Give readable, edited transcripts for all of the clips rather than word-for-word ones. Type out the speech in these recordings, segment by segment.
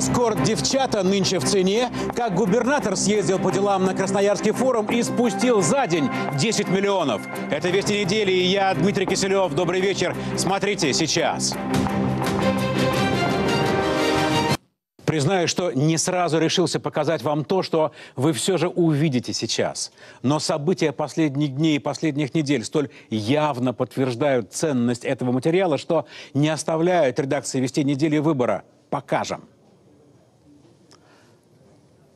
эскорт-девчата нынче в цене. Как губернатор съездил по делам на Красноярский форум и спустил за день 10 миллионов. Это «Вести недели», и я, Дмитрий Киселев. Добрый вечер. Смотрите сейчас. Признаюсь, что не сразу решился показать вам то, что вы все же увидите сейчас. Но события последних дней и последних недель столь явно подтверждают ценность этого материала, что не оставляют редакции «Вести недели» выбора. Покажем.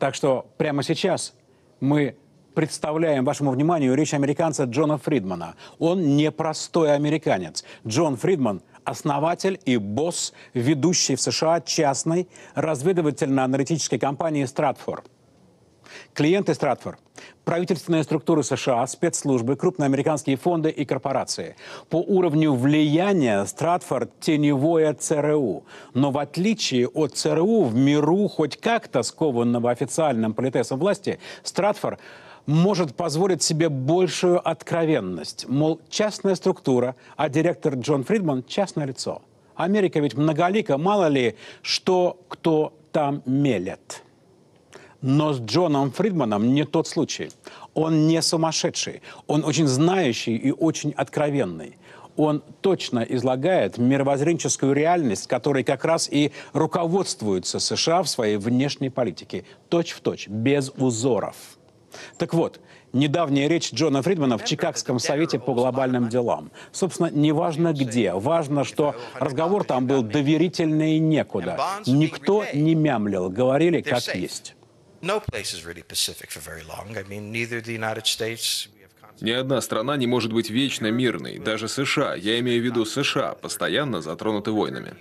Так что прямо сейчас мы представляем вашему вниманию речь американца Джона Фридмана. Он не простой американец. Джон Фридман – основатель и босс ведущей в США частной разведывательно-аналитической компании «Стратфор». Клиенты «Стратфор» – правительственные структуры США, спецслужбы, крупные американские фонды и корпорации. По уровню влияния «Стратфор» – теневое ЦРУ. Но в отличие от ЦРУ, в миру, хоть как-то скованного официальным политесом власти, «Стратфор» может позволить себе большую откровенность. Мол, частная структура, а директор Джон Фридман – частное лицо. Америка ведь многолика, мало ли, что кто там мелет. Но с Джоном Фридманом не тот случай. Он не сумасшедший. Он очень знающий и очень откровенный. Он точно излагает мировоззренческую реальность, которой как раз и руководствуются США в своей внешней политике. Точь в точь, без узоров. Так вот, недавняя речь Джона Фридмана в Чикагском совете по глобальным делам. Собственно, неважно где. Важно, что разговор там был доверительный и некуда. Никто не мямлил, говорили как есть. Ни одна страна не может быть вечно мирной. Даже США, я имею в виду США, постоянно затронуты войнами.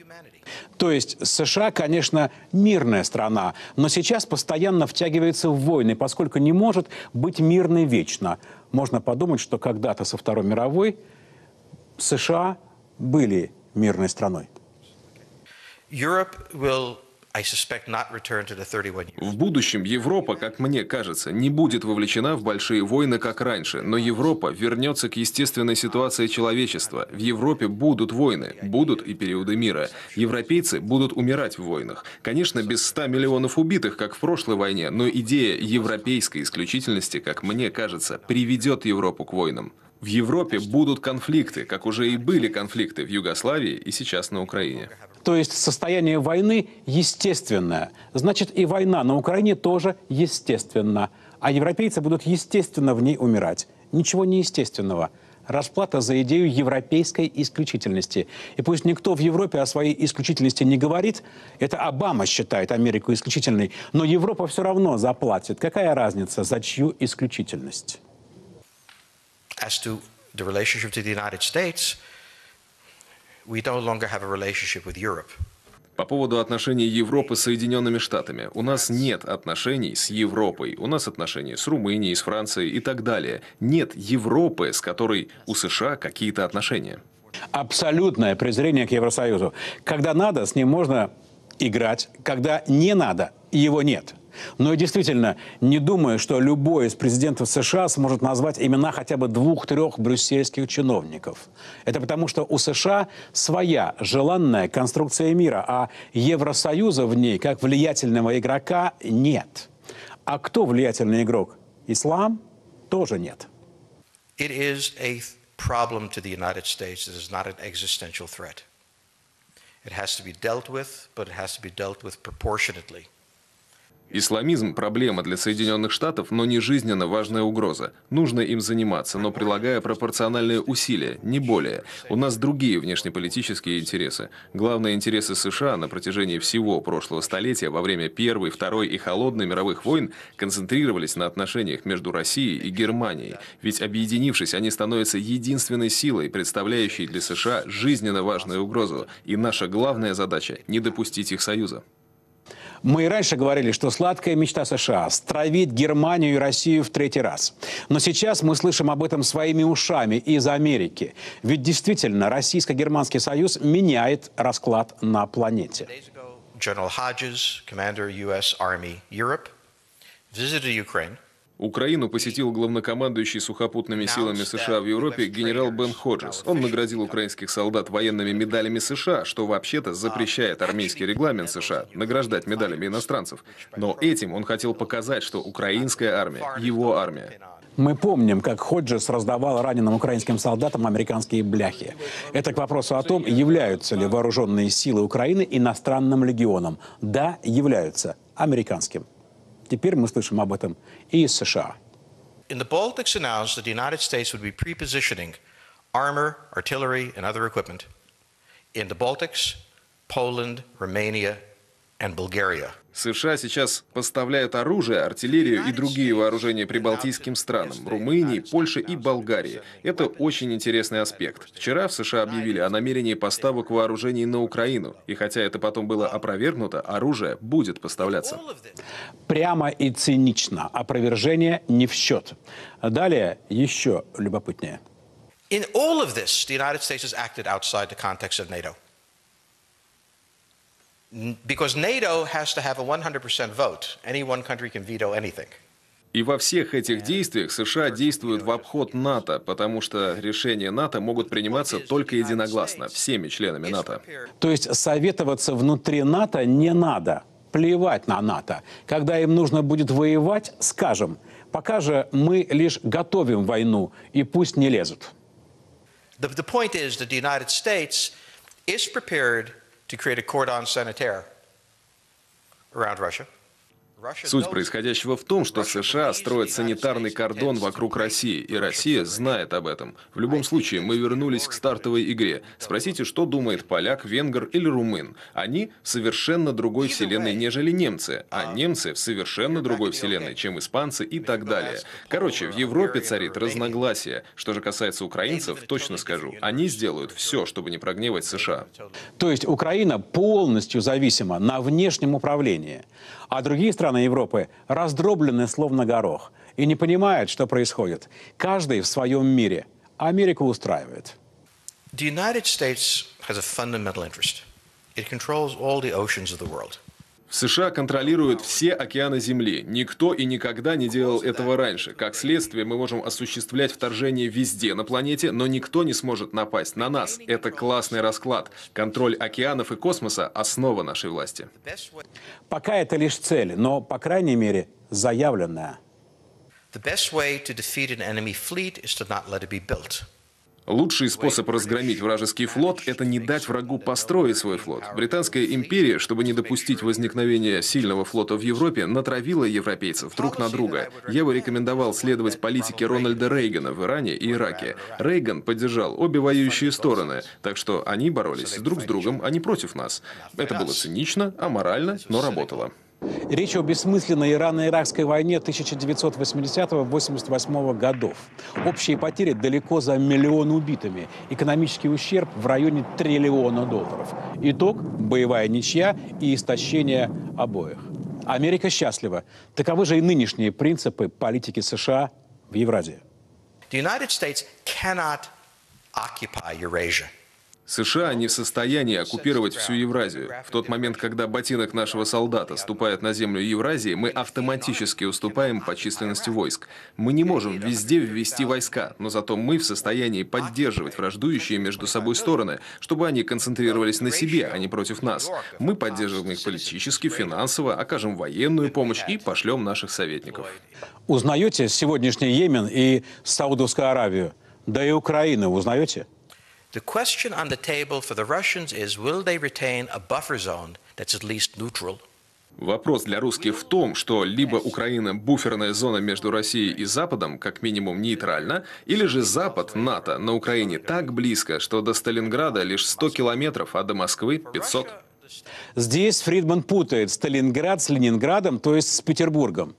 То есть США, конечно, мирная страна, но сейчас постоянно втягивается в войны, поскольку не может быть мирной вечно. Можно подумать, что когда-то со Второй мировой США были мирной страной. В будущем Европа, как мне кажется, не будет вовлечена в большие войны, как раньше. Но Европа вернется к естественной ситуации человечества. В Европе будут войны, будут и периоды мира. Европейцы будут умирать в войнах. Конечно, без 100 миллионов убитых, как в прошлой войне, но идея европейской исключительности, как мне кажется, приведет Европу к войнам. В Европе будут конфликты, как уже и были конфликты в Югославии и сейчас на Украине. То есть состояние войны естественное. Значит, и война на Украине тоже естественна. А европейцы будут естественно в ней умирать. Ничего неестественного. Расплата за идею европейской исключительности. И пусть никто в Европе о своей исключительности не говорит, это Обама считает Америку исключительной, но Европа все равно заплатит. Какая разница, за чью исключительность? По поводу отношений Европы с Соединенными Штатами. У нас нет отношений с Европой. У нас отношения с Румынией, с Францией и так далее. Нет Европы, с которой у США какие-то отношения. Абсолютное презрение к Евросоюзу. Когда надо, с ним можно играть. Когда не надо, его нет. Но действительно, не думаю, что любой из президентов США сможет назвать имена хотя бы 2-3 брюссельских чиновников. Это потому, что у США своя желанная конструкция мира, а Евросоюза в ней, как влиятельного игрока, нет. А кто влиятельный игрок? Ислам? Тоже нет. Исламизм – проблема для Соединенных Штатов, но не жизненно важная угроза. Нужно им заниматься, но прилагая пропорциональные усилия, не более. У нас другие внешнеполитические интересы. Главные интересы США на протяжении всего прошлого столетия во время Первой, Второй и Холодной мировых войн концентрировались на отношениях между Россией и Германией. Ведь объединившись, они становятся единственной силой, представляющей для США жизненно важную угрозу. И наша главная задача – не допустить их союза. Мы и раньше говорили, что сладкая мечта США – стравить Германию и Россию в 3-й раз. Но сейчас мы слышим об этом своими ушами из Америки. Ведь действительно, Российско-Германский союз меняет расклад на планете. General Hodges, commander US Army Europe, visited Ukraine. Украину посетил главнокомандующий сухопутными силами США в Европе генерал Бен Ходжес. Он наградил украинских солдат военными медалями США, что вообще-то запрещает армейский регламент США награждать медалями иностранцев. Но этим он хотел показать, что украинская армия – его армия. Мы помним, как Ходжес раздавал раненым украинским солдатам американские бляхи. Это к вопросу о том, являются ли вооруженные силы Украины иностранным легионом. Да, являются американским. Теперь мы слышим об этом и из США. США сейчас поставляют оружие, артиллерию и другие вооружения прибалтийским странам, Румынии, Польше и Болгарии. Это очень интересный аспект. Вчера в США объявили о намерении поставок вооружений на Украину. И хотя это потом было опровергнуто, оружие будет поставляться. Прямо и цинично. Опровержение не в счет. Далее еще любопытнее. И во всех этих действиях США действуют в обход НАТО, потому что решения НАТО могут приниматься только единогласно, всеми членами НАТО. То есть советоваться внутри НАТО не надо, плевать на НАТО. Когда им нужно будет воевать, скажем. Пока же мы лишь готовим войну, и пусть не лезут. Суть происходящего в том, что США строят санитарный кордон вокруг России, и Россия знает об этом. В любом случае, мы вернулись к стартовой игре. Спросите, что думает поляк, венгр или румын. Они в совершенно другой вселенной, нежели немцы, а немцы в совершенно другой вселенной, чем испанцы и так далее. Короче, в Европе царит разногласие. Что же касается украинцев, точно скажу, они сделают все, чтобы не прогневать США. То есть Украина полностью зависима на внешнем управлении, а другие страны Европы раздроблены словно горох и не понимают, что происходит. Каждый в своем мире. Америку устраивает. США контролируют все океаны Земли. Никто и никогда не делал этого раньше. Как следствие, мы можем осуществлять вторжение везде на планете, но никто не сможет напасть на нас. Это классный расклад. Контроль океанов и космоса – основа нашей власти. Пока это лишь цель, но, по крайней мере, заявленная. Лучший способ разгромить вражеский флот – это не дать врагу построить свой флот. Британская империя, чтобы не допустить возникновения сильного флота в Европе, натравила европейцев друг на друга. Я бы рекомендовал следовать политике Рональда Рейгана в Иране и Ираке. Рейган поддержал обе воюющие стороны, так что они боролись друг с другом, а не против нас. Это было цинично, аморально, но работало. Речь о бессмысленной ирано-иракской войне 1980-88 годов. Общие потери далеко за 1 миллион убитыми. Экономический ущерб в районе $1 триллиона. Итог – боевая ничья и истощение обоих. Америка счастлива. Таковы же и нынешние принципы политики США в Евразии. США не в состоянии оккупировать всю Евразию. В тот момент, когда ботинок нашего солдата ступает на землю Евразии, мы автоматически уступаем по численности войск. Мы не можем везде ввести войска, но зато мы в состоянии поддерживать враждующие между собой стороны, чтобы они концентрировались на себе, а не против нас. Мы поддерживаем их политически, финансово, окажем военную помощь и пошлем наших советников. Узнаете сегодняшний Йемен и Саудовскую Аравию? Да и Украину узнаете? The question on the table for the Russians is, will they retain a buffer zone that's at least neutral? Вопрос для русских в том, что либо Украина – буферная зона между Россией и Западом, как минимум нейтрально, или же Запад, НАТО, на Украине так близко, что до Сталинграда лишь 100 километров, а до Москвы – 500. Здесь Фридман путает Сталинград с Ленинградом, то есть с Петербургом.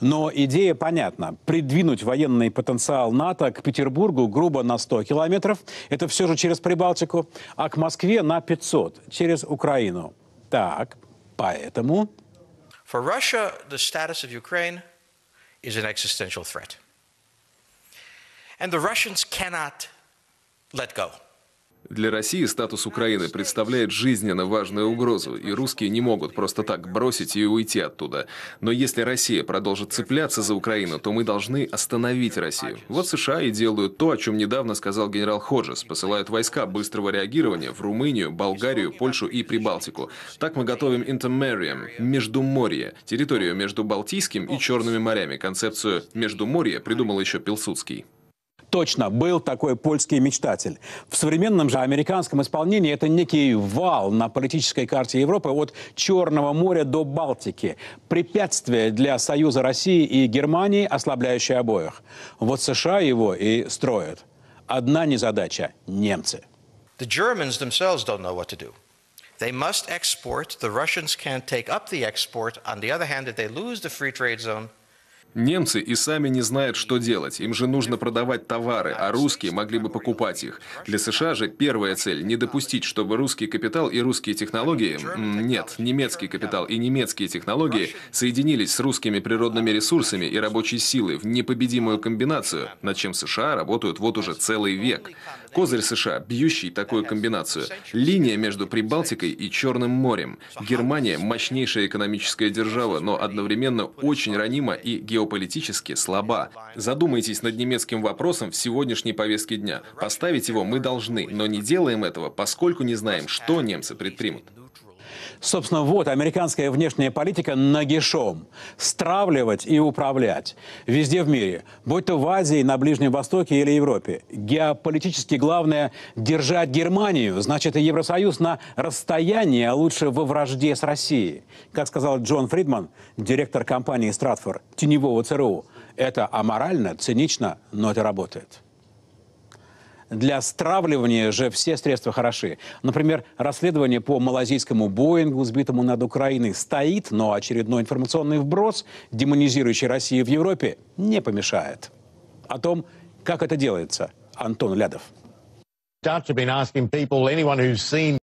Но идея понятна. Придвинуть военный потенциал НАТО к Петербургу грубо на 100 километров, это все же через Прибалтику, а к Москве на 500, через Украину. Так, поэтому... For Russia, the status of Ukraine is an existential threat. And the Russians cannot let go. Для России статус Украины представляет жизненно важную угрозу, и русские не могут просто так бросить и уйти оттуда. Но если Россия продолжит цепляться за Украину, то мы должны остановить Россию. Вот США и делают то, о чем недавно сказал генерал Ходжес. Посылают войска быстрого реагирования в Румынию, Болгарию, Польшу и Прибалтику. Так мы готовим Intermarium, Междуморье, территорию между Балтийским и Черными морями. Концепцию Междуморья придумал еще Пилсудский. Точно, был такой польский мечтатель. В современном же американском исполнении это некий вал на политической карте Европы от Черного моря до Балтики. Препятствие для союза России и Германии, ослабляющее обоих. Вот США его и строят. Одна незадача – немцы. They must export. The Russians can't take up the export. On the other hand, if they lose the free trade zone. Немцы и сами не знают, что делать. Им же нужно продавать товары, а русские могли бы покупать их. Для США же первая цель – не допустить, чтобы русский капитал и русские технологии, нет, немецкий капитал и немецкие технологии соединились с русскими природными ресурсами и рабочей силой в непобедимую комбинацию, над чем США работают вот уже целый век. Козырь США, бьющий такую комбинацию. Линия между Прибалтикой и Черным морем. Германия – мощнейшая экономическая держава, но одновременно очень ранима и геополитически слаба. Задумайтесь над немецким вопросом в сегодняшней повестке дня. Поставить его мы должны, но не делаем этого, поскольку не знаем, что немцы предпримут. Собственно, вот американская внешняя политика нагишом. Стравливать и управлять. Везде в мире. Будь то в Азии, на Ближнем Востоке или Европе. Геополитически главное держать Германию. Значит, и Евросоюз на расстоянии, а лучше во вражде с Россией. Как сказал Джон Фридман, директор компании «Стратфор», теневого ЦРУ. Это аморально, цинично, но это работает. Для стравливания же все средства хороши. Например, расследование по малазийскому «Боингу», сбитому над Украиной, стоит, но очередной информационный вброс, демонизирующий Россию в Европе, не помешает. О том, как это делается, Антон Лядов.